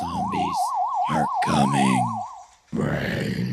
zombies are coming. Brains.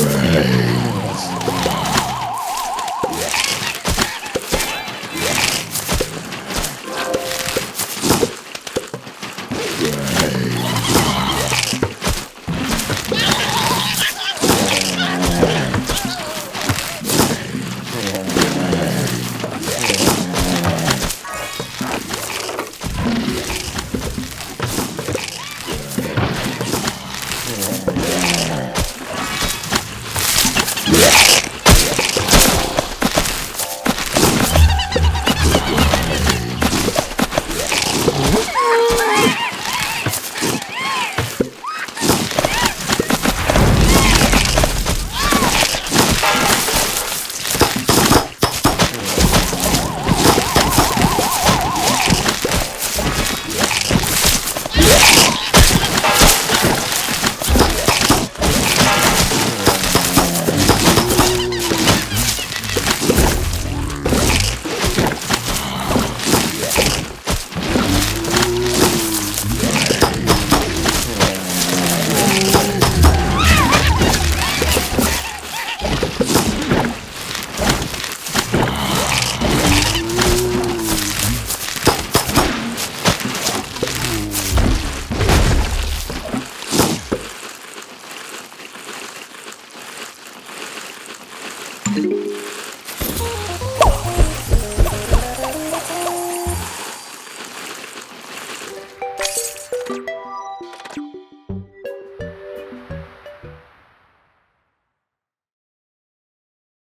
Hey.